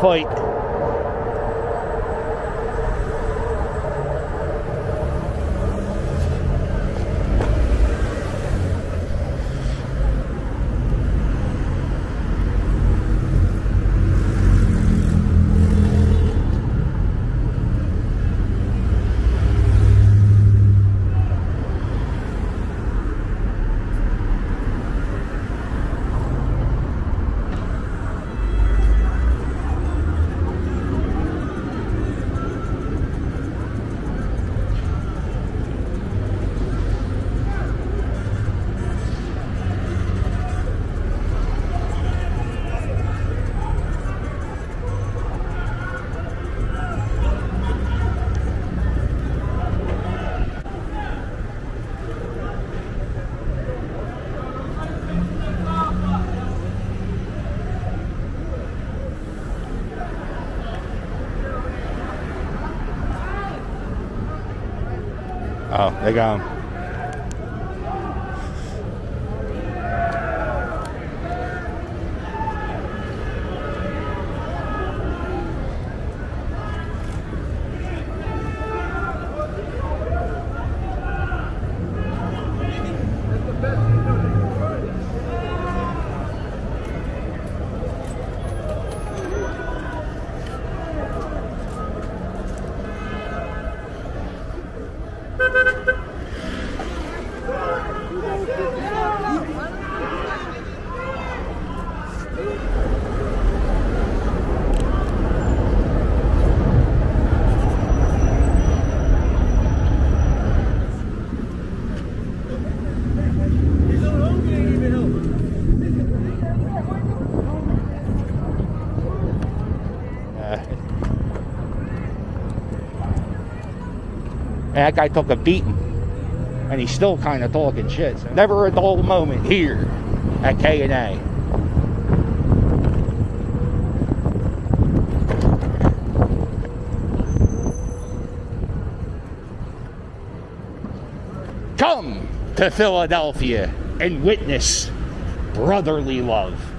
fight. Oh, they got him. And that guy took a beating, and he's still kind of talking shit. So never a dull moment here at K&A. Come to Philadelphia and witness brotherly love.